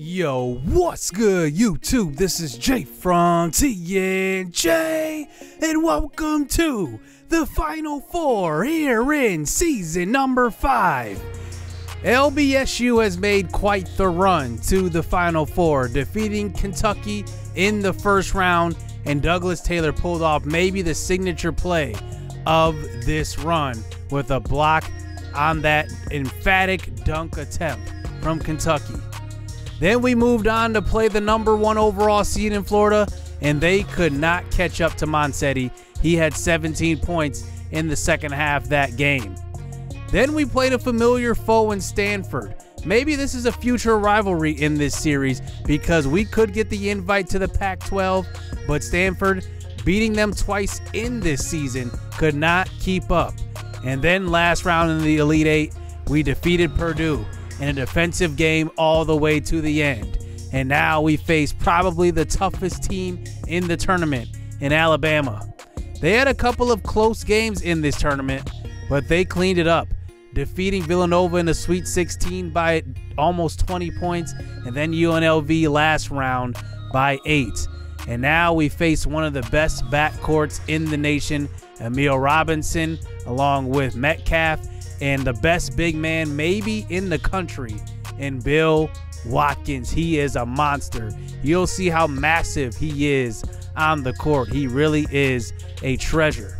Yo, what's good YouTube? This is Jay from TNJ and welcome to the Final Four here in season number 5. LBSU has made quite the run to the Final Four, defeating Kentucky in the first round, and Douglas Taylor pulled off maybe the signature play of this run with a block on that emphatic dunk attempt from Kentucky. Then we moved on to play the #1 overall seed in Florida, and they could not catch up to Monsetti. He had 17 points in the second half that game. Then we played a familiar foe in Stanford. Maybe this is a future rivalry in this series because we could get the invite to the Pac-12, but Stanford, beating them twice in this season, could not keep up. And then last round in the Elite Eight, we defeated Purdue in a defensive game all the way to the end. And now we face probably the toughest team in the tournament in Alabama. They had a couple of close games in this tournament, but they cleaned it up, defeating Villanova in the Sweet 16 by almost 20 points, and then UNLV last round by 8. And now we face one of the best backcourts in the nation, Emil Robinson, along with Metcalf, and the best big man maybe in the country in Bill Watkins. He is a monster. You'll see how massive he is on the court. He really is a treasure.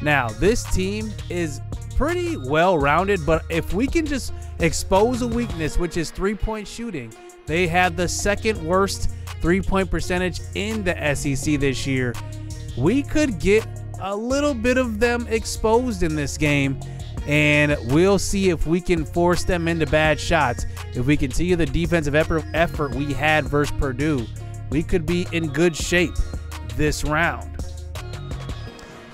Now, this team is pretty well-rounded, but if we can just expose a weakness, which is three-point shooting, they have the second worst three-point percentage in the SEC this year. We could get a little bit of them exposed in this game, and we'll see if we can force them into bad shots. If we continue the defensive effort we had versus Purdue, we could be in good shape this round.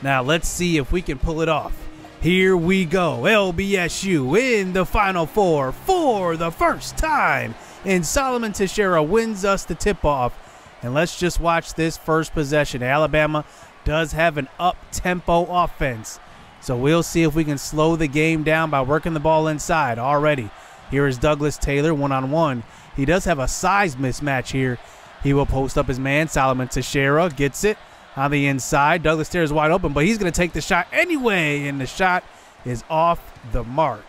Now let's see if we can pull it off. Here we go. LBSU in the Final Four for the first time, and Solomon Teixeira wins us the tip-off. And let's just watch this first possession. Alabama does have an up-tempo offense, so we'll see if we can slow the game down by working the ball inside already. Here is Douglas Taylor one-on-one. He does have a size mismatch here. He will post up his man. Solomon Teixeira gets it on the inside. Douglas Taylor is wide open, but he's going to take the shot anyway, and the shot is off the mark.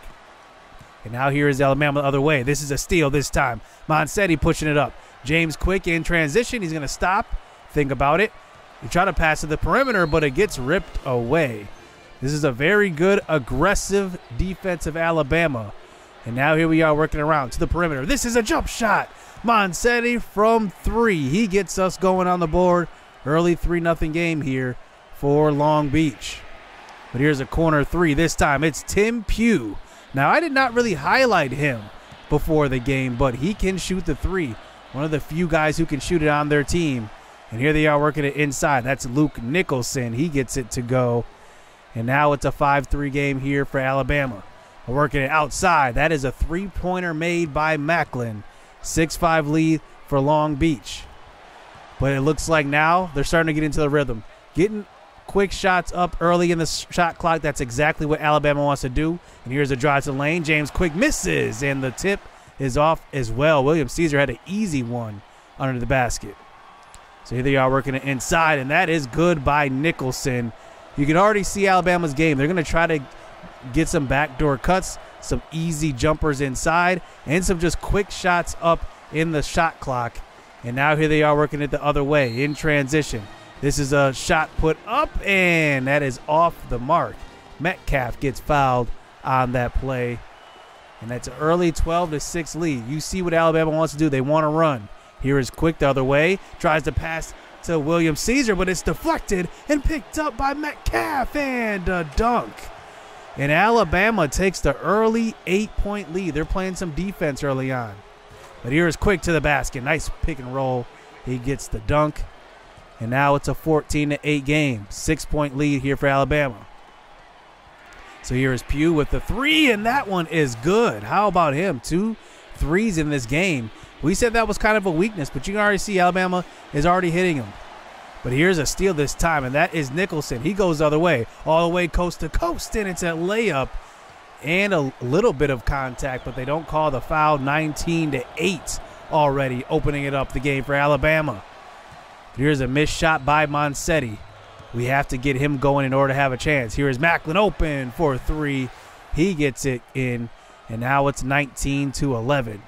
And now here is Alabama the other way. This is a steal this time. Monsetti pushing it up. James Quick in transition. He's going to stop. Think about it. He tried to pass to the perimeter, but it gets ripped away. This is a very good, aggressive defense of Alabama. And now here we are working around to the perimeter. This is a jump shot. Monsetti from 3. He gets us going on the board. Early 3-0 game here for Long Beach. But here's a corner 3. This time it's Tim Pugh. Now, I did not really highlight him before the game, but he can shoot the 3. One of the few guys who can shoot it on their team. And here they are working it inside. That's Luke Nicholson. He gets it to go. And now it's a 5-3 game here for Alabama. We're working it outside. That is a three-pointer made by Macklin. 6-5 lead for Long Beach. But it looks like now they're starting to get into the rhythm. Getting quick shots up early in the shot clock. That's exactly what Alabama wants to do. And here's a drive to the lane. James Quick misses, and the tip is off as well. William Caesar had an easy one under the basket. So here they are working it inside, and that is good by Nicholson. You can already see Alabama's game. They're going to try to get some backdoor cuts, some easy jumpers inside, and some just quick shots up in the shot clock. And now here they are working it the other way in transition. This is a shot put up, and that is off the mark. Metcalf gets fouled on that play, and that's an early 12-6 lead. You see what Alabama wants to do. They want to run. Here is Quick the other way, tries to pass to William Caesar, but it's deflected and picked up by Metcalf, and a dunk. And Alabama takes the early 8-point lead. They're playing some defense early on. But here is Quick to the basket. Nice pick and roll. He gets the dunk. And now it's a 14-8 game. 6-point lead here for Alabama. So here is Pugh with the 3, and that one is good. How about him? 2 threes in this game. We said that was kind of a weakness, but you can already see Alabama is already hitting him. But here's a steal this time, and that is Nicholson. He goes the other way, all the way coast to coast, and it's a layup and a little bit of contact, but they don't call the foul. 19-8 already opening it up the game for Alabama. Here's a missed shot by Monsetti. We have to get him going in order to have a chance. Here is Macklin open for three. He gets it in, and now it's 19-11.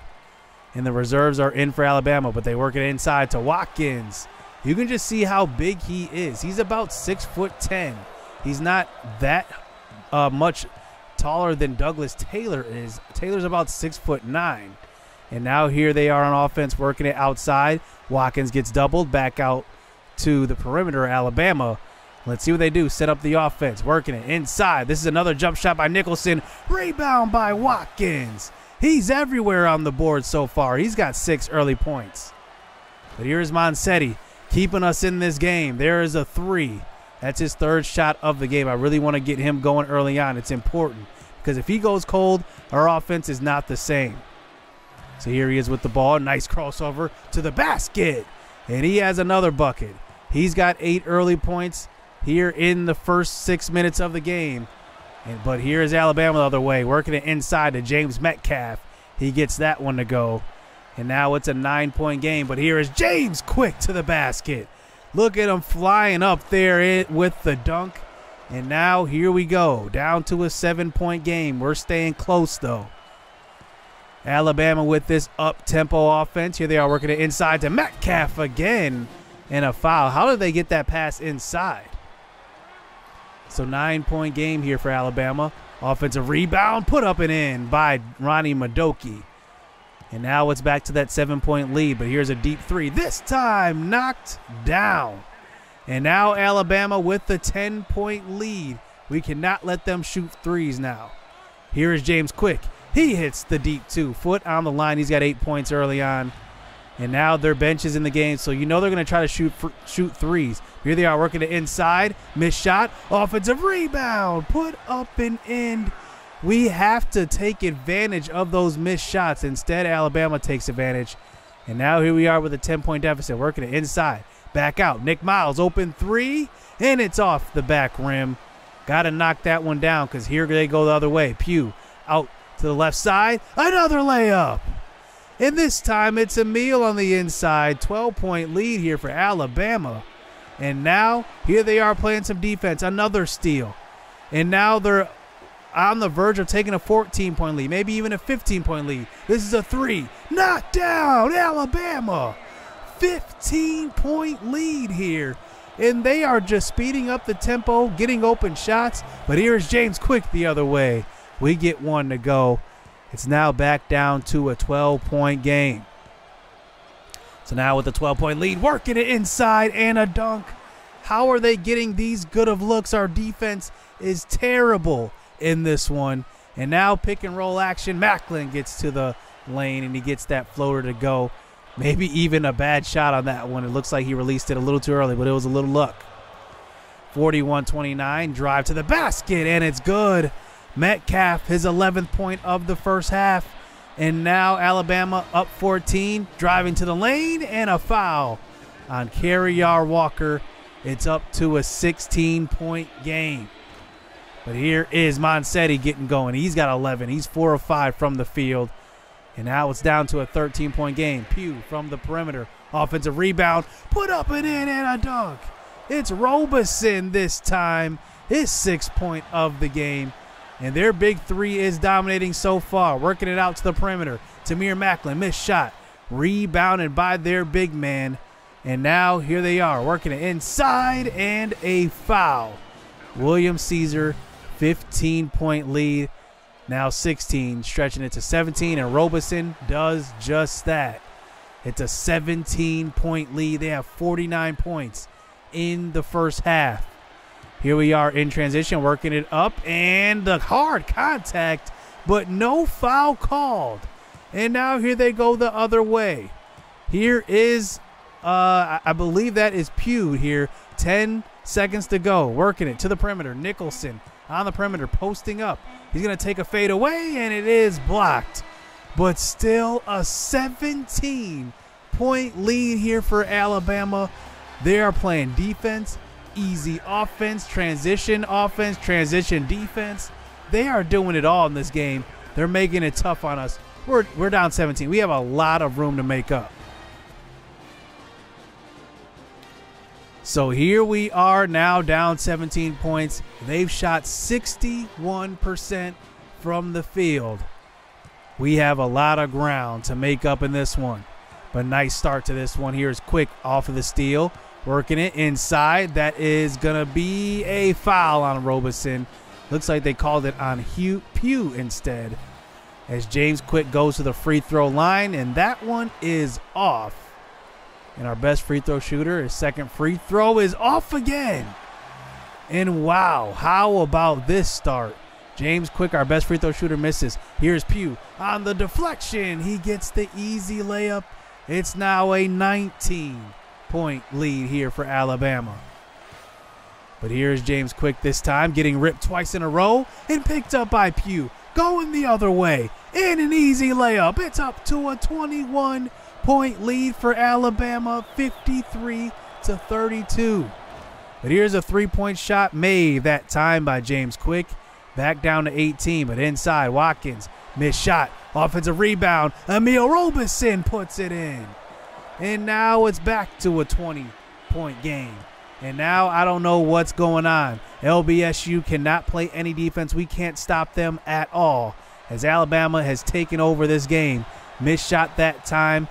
And the reserves are in for Alabama, but they work it inside to Watkins. You can just see how big he is. He's about 6'10". He's not that much taller than Douglas Taylor is. Taylor's about 6'9". And now here they are on offense working it outside. Watkins gets doubled back out to the perimeter, Alabama. Let's see what they do. Set up the offense, working it inside. This is another jump shot by Nicholson. Rebound by Watkins. He's everywhere on the board so far. He's got 6 early points. But here's Monsetti keeping us in this game. There is a three. That's his third shot of the game. I really want to get him going early on. It's important because if he goes cold, our offense is not the same. So here he is with the ball. Nice crossover to the basket. And he has another bucket. He's got 8 early points here in the first 6 minutes of the game. But here is Alabama the other way, working it inside to James Metcalf. He gets that one to go. And now it's a 9-point game. But here is James Quick to the basket. Look at him flying up there with the dunk. And now here we go, down to a 7-point game. We're staying close, though. Alabama with this up-tempo offense. Here they are working it inside to Metcalf again. And a foul. How did they get that pass inside? So 9-point game here for Alabama. Offensive rebound put up and in by Ronnie Madoki. And now it's back to that 7-point lead. But here's a deep three. This time knocked down. And now Alabama with the 10-point lead. We cannot let them shoot threes now. Here is James Quick. He hits the deep 2-foot on the line. He's got 8 points early on. And now their bench is in the game, so you know they're going to try to shoot threes. Here they are working it inside. Missed shot. Offensive rebound. Put up and in. We have to take advantage of those missed shots. Instead, Alabama takes advantage. And now here we are with a 10-point deficit. Working it inside. Back out. Nick Miles open three, and it's off the back rim. Got to knock that one down because here they go the other way. Pugh out to the left side. Another layup. And this time it's Emil on the inside. 12-point lead here for Alabama. And now here they are playing some defense. Another steal. And now they're on the verge of taking a 14-point lead, maybe even a 15-point lead. This is a three. Knocked down, Alabama. 15-point lead here. And they are just speeding up the tempo, getting open shots. But here is James Quick the other way. We get one to go. It's now back down to a 12-point game. So now with the 12-point lead, working it inside and a dunk. How are they getting these good of looks? Our defense is terrible in this one. And now pick and roll action. Macklin gets to the lane, and he gets that floater to go. Maybe even a bad shot on that one. It looks like he released it a little too early, but it was a little luck. 41-29, drive to the basket, and it's good. Metcalf, his 11th point of the first half. And now Alabama up 14, driving to the lane, and a foul on Carryar Walker. It's up to a 16-point game. But here is Monsetti getting going. He's got 11. He's 4 of 5 from the field. And now it's down to a 13-point game. Pugh from the perimeter. Offensive rebound. Put up and in, and a dunk. It's Robeson this time. His 6th point of the game. And their big three is dominating so far, working it out to the perimeter. Tamir Macklin, missed shot, rebounded by their big man. And now here they are, working it inside and a foul. William Caesar, 15-point lead, now 16, stretching it to 17, and Robeson does just that. It's a 17-point lead. They have 49 points in the first half. Here we are in transition, working it up, and the hard contact, but no foul called. And now here they go the other way. Here is, I believe that is Pugh here, 10 seconds to go, working it to the perimeter. Nicholson on the perimeter, posting up. He's going to take a fade away, and it is blocked. But still a 17-point lead here for Alabama. They are playing defense. Easy offense, transition defense. They are doing it all in this game. They're making it tough on us. We're down 17. We have a lot of room to make up. So here we are now down 17 points. They've shot 61% from the field. We have a lot of ground to make up in this one. But nice start to this one. Here's Quick off of the steal, working it inside. That is going to be a foul on Robeson. Looks like they called it on Pugh instead, as James Quick goes to the free throw line, and that one is off. And our best free throw shooter, his second free throw is off again. And wow, how about this start? James Quick, our best free throw shooter, misses. Here's Pugh on the deflection. He gets the easy layup. It's now a 19-point lead here for Alabama. But here's James Quick this time, getting ripped twice in a row and picked up by Pugh. Going the other way in an easy layup. It's up to a 21-point lead for Alabama, 53-32. But here's a three-point shot made that time by James Quick. Back down to 18, but inside, Watkins, missed shot, offensive rebound, Emil Robinson puts it in. And now it's back to a 20-point game. And now I don't know what's going on. LBSU cannot play any defense. We can't stop them at all, as Alabama has taken over this game. Missed shot that time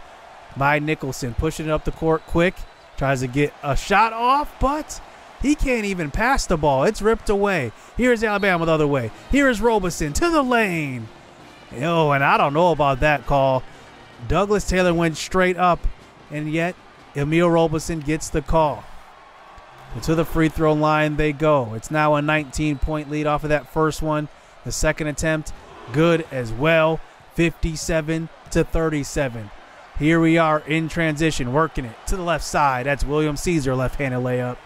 by Nicholson. Pushing it up the court, Quick tries to get a shot off, but he can't even pass the ball. It's ripped away. Here's Alabama the other way. Here's Robeson to the lane. Oh, and I don't know about that call. Douglas Taylor went straight up, and yet Emil Robeson gets the call. And to the free throw line they go. It's now a 19-point lead off of that first one. The second attempt, good as well, 57-37. Here we are in transition, working it to the left side. That's William Caesar, left-handed layup.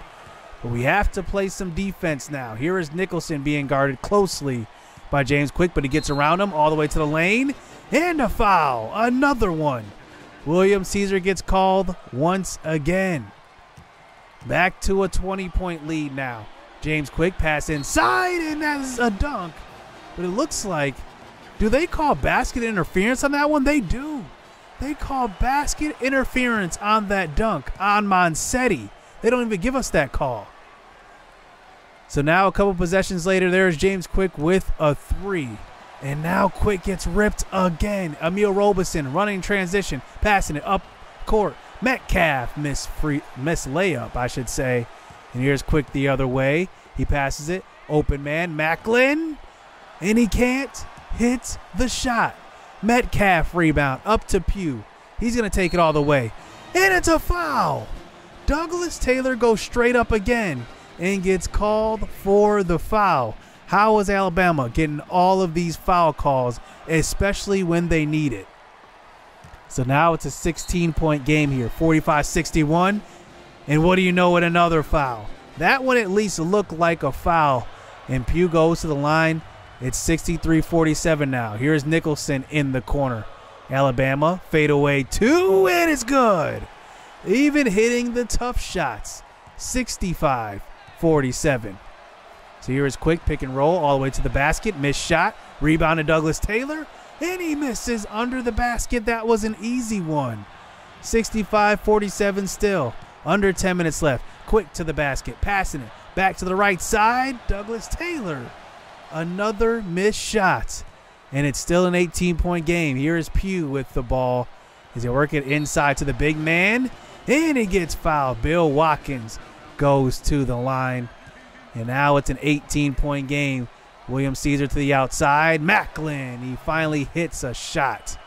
But we have to play some defense now. Here is Nicholson being guarded closely by James Quick, but he gets around him all the way to the lane. And a foul, another one. William Caesar gets called once again. Back to a 20-point lead now. James Quick pass inside, and that's a dunk. But it looks like, do they call basket interference on that one? They do. They call basket interference on that dunk on Monsetti. They don't even give us that call. So now a couple possessions later, there's James Quick with a three. And now Quick gets ripped again. Emil Robeson running transition, passing it up court. Metcalf missed layup, I should say. And here's Quick the other way. He passes it. Open man, Macklin. And he can't hit the shot. Metcalf rebound up to Pugh. He's going to take it all the way. And it's a foul. Douglas Taylor goes straight up again and gets called for the foul. How is Alabama getting all of these foul calls, especially when they need it? So now it's a 16-point game here, 45-61. And what do you know, with another foul? That one at least looked like a foul. And Pugh goes to the line. It's 63-47 now. Here's Nicholson in the corner. Alabama, fadeaway two, and it's good. Even hitting the tough shots, 65-47. So here is Quick, pick and roll all the way to the basket. Missed shot, rebound to Douglas Taylor. And he misses under the basket. That was an easy one. 65-47 still. Under 10 minutes left. Quick to the basket. Passing it. Back to the right side. Douglas Taylor. Another missed shot. And it's still an 18-point game. Here is Pugh with the ball. As they work it inside to the big man. And he gets fouled. Bill Watkins goes to the line. And now it's an 18-point game. William Caesar to the outside. Macklin, he finally hits a shot.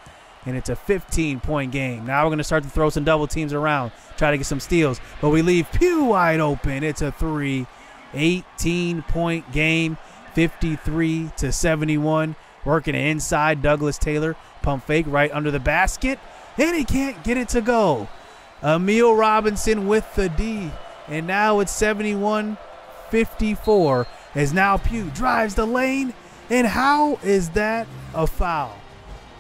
And it's a 15-point game. Now we're going to start to throw some double teams around, try to get some steals. But we leave Pugh wide open. It's a 18-point game, 53-71. Working inside, Douglas Taylor. Pump fake right under the basket. And he can't get it to go. Emil Robinson with the D. And now it's 71-54. As now Pugh drives the lane, and how is that a foul?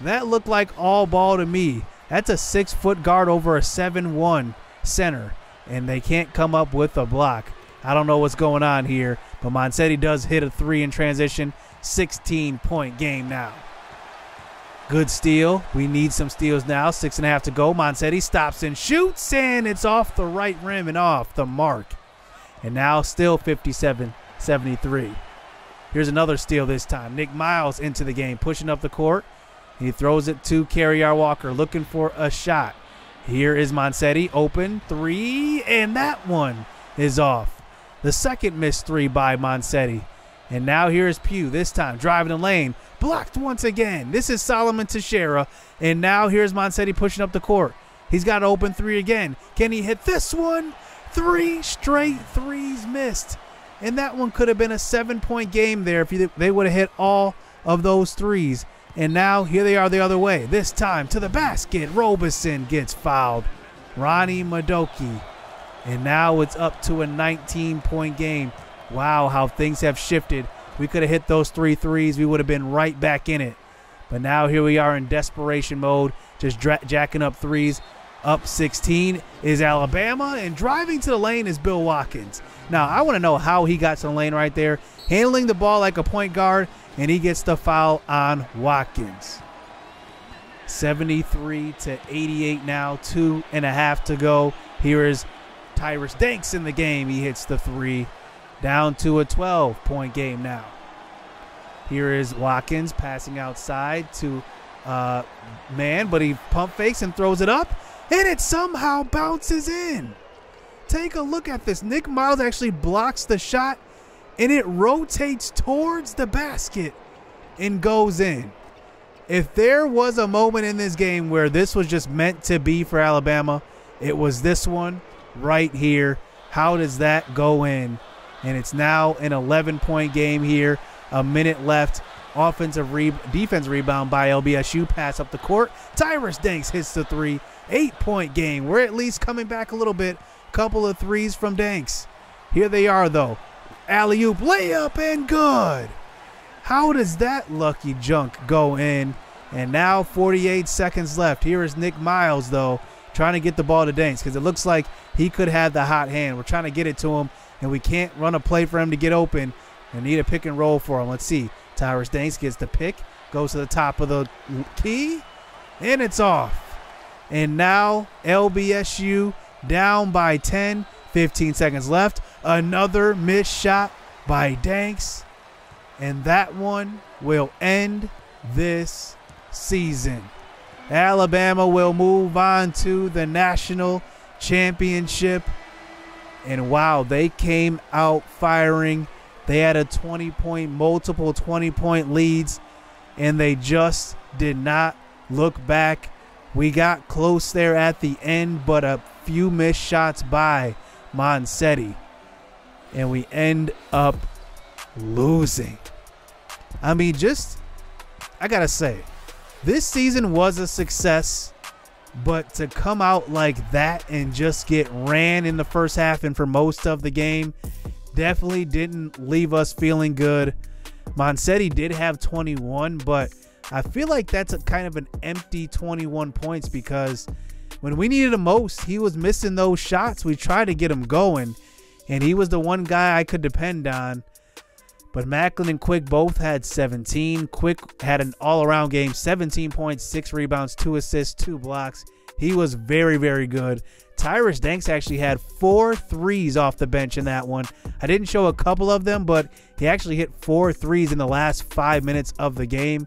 That looked like all ball to me. That's a 6-foot guard over a 7-1 center, and they can't come up with a block. I don't know what's going on here, but Monsetti does hit a three in transition. 16-point game now. Good steal. We need some steals now. 6.5 to go. Monsetti stops and shoots, and it's off the right rim and off the mark. And now still 57-73. Here's another steal this time. Nick Miles into the game, pushing up the court. He throws it to Carryar Walker, looking for a shot. Here is Monsetti, open three, and that one is off. The second missed three by Monsetti. And now here is Pugh, this time driving the lane, blocked once again. This is Solomon Teixeira, and now here's Monsetti pushing up the court. He's got an open three again. Can he hit this one? Three straight threes missed. And that one could have been a 7-point game there if they would have hit all of those threes. And now here they are the other way. This time to the basket. Robeson gets fouled. Ronnie Madoki. And now it's up to a 19-point game. Wow, how things have shifted. We could have hit those three threes. We would have been right back in it. But now here we are in desperation mode, just jacking up threes. Up 16 is Alabama, and driving to the lane is Bill Watkins. Now, I want to know how he got to the lane right there, handling the ball like a point guard, and he gets the foul on Watkins. 73-88 now, 2.5 to go. Here is Tyrese Danks in the game. He hits the three. Down to a 12-point game now. Here is Watkins passing outside to man, but he pump fakes and throws it up, and it somehow bounces in. Take a look at this. Nick Miles actually blocks the shot, and it rotates towards the basket and goes in. If there was a moment in this game where this was just meant to be for Alabama, it was this one right here. How does that go in? And it's now an 11-point game here. A minute left. Offensive defense rebound by LBSU. Pass up the court. Tyrese Danks hits the three. 8-point game. We're at least coming back a little bit. Couple of threes from Danks. Here they are, though. Alley-oop, layup, and good. How does that lucky junk go in? And now 48 seconds left. Here is Nick Miles, though, trying to get the ball to Danks because it looks like he could have the hot hand. We're trying to get it to him, and we can't run a play for him to get open. I need a pick and roll for him. Let's see. Tyrese Danks gets the pick, goes to the top of the key, and it's off. And now LBSU down by 10, 15 seconds left. Another missed shot by Danks, and that one will end this season. Alabama will move on to the national championship. And wow, they came out firing. They had a 20-point, multiple 20-point leads, and they just did not look back. We got close there at the end, but a few missed shots by Monsetti, and we end up losing. I mean, I got to say, this season was a success, but to come out like that and just get ran in the first half and for most of the game definitely didn't leave us feeling good. Monsetti did have 21, but I feel like that's a kind of an empty 21 points because when we needed him most, he was missing those shots. We tried to get him going, and he was the one guy I could depend on. But Macklin and Quick both had 17. Quick had an all-around game, 17 points, 6 rebounds, 2 assists, 2 blocks. He was very, very good. Tyrese Danks actually had 4 threes off the bench in that one. I didn't show a couple of them, but he actually hit 4 threes in the last 5 minutes of the game.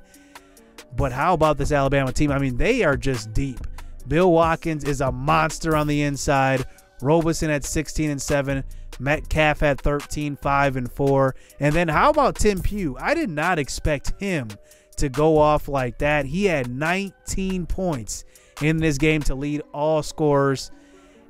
But how about this Alabama team? I mean, they are just deep. Bill Watkins is a monster on the inside. Robeson at 16 and 7. Metcalf at 13, 5 and 4. And then how about Tim Pugh? I did not expect him to go off like that. He had 19 points in this game to lead all scorers.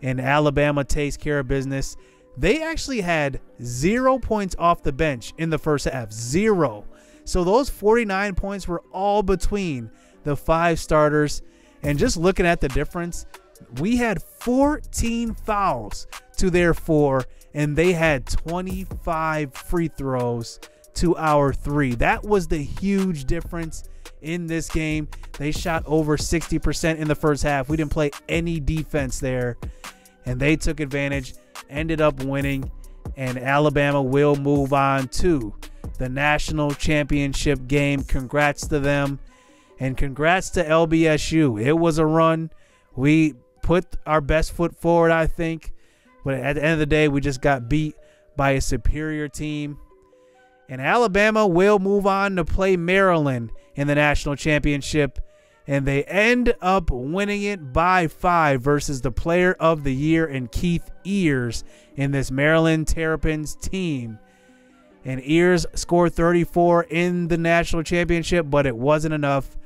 And Alabama takes care of business. They actually had 0 points off the bench in the first half. 0. So those 49 points were all between the 5 starters. And just looking at the difference, we had 14 fouls to their 4, and they had 25 free throws to our 3. That was the huge difference in this game. They shot over 60% in the first half. We didn't play any defense there, and they took advantage, ended up winning, and Alabama will move on to the national championship game. Congrats to them. And congrats to LBSU. It was a run. We put our best foot forward, I think. But at the end of the day, we just got beat by a superior team. And Alabama will move on to play Maryland in the national championship. And they end up winning it by 5 versus the player of the year in Keith Earls in this Maryland Terrapins team. And Earls scored 34 in the national championship, but it wasn't enough.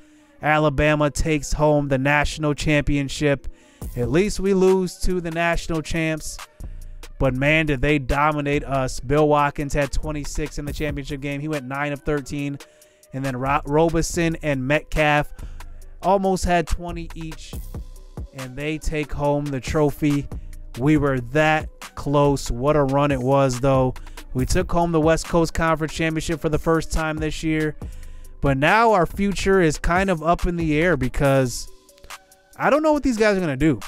Alabama takes home the national championship. At least we lose to the national champs. But, man, did they dominate us. Bill Watkins had 26 in the championship game. He went 9 of 13. And then Robeson and Metcalf almost had 20 each. And they take home the trophy. We were that close. What a run it was, though. We took home the West Coast Conference Championship for the first time this year. But now our future is kind of up in the air because I don't know what these guys are going to do.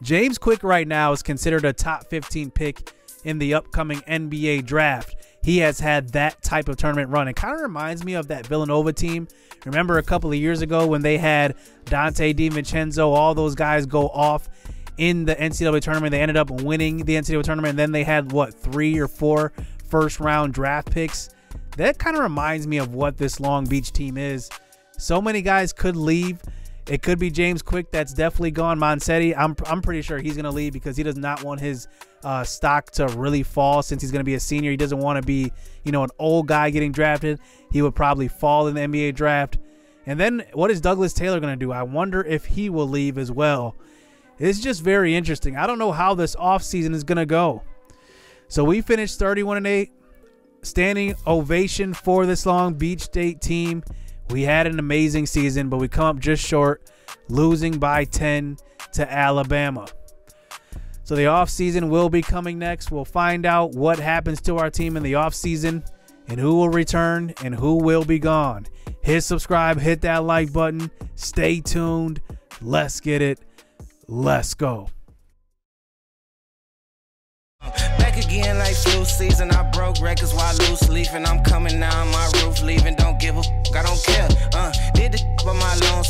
James Quick right now is considered a top 15 pick in the upcoming NBA draft. He has had that type of tournament run. It kind of reminds me of that Villanova team. Remember a couple of years ago when they had Dante DiVincenzo, all those guys go off in the NCAA tournament. They ended up winning the NCAA tournament, and then they had, what, 3 or 4 first-round draft picks. That kind of reminds me of what this Long Beach team is. So many guys could leave. It could be James Quick. That's definitely gone. Monsetti, I'm pretty sure he's going to leave because he does not want his stock to really fall since he's going to be a senior. He doesn't want to be, you know, an old guy getting drafted. He would probably fall in the NBA draft. And then what is Douglas Taylor going to do? I wonder if he will leave as well. It's just very interesting. I don't know how this offseason is going to go. So we finished 31-8. Standing ovation for this Long Beach State team. We had an amazing season, but we come up just short, losing by 10 to Alabama. So the offseason will be coming next. We'll find out what happens to our team in the offseason and who will return and who will be gone. Hit subscribe, hit that like button. Stay tuned. Let's get it. Let's go. Again, like flu season, I broke records while loose leafing. I'm coming now, my roof leaving. Don't give a f, I don't care. Did the f on my lawn.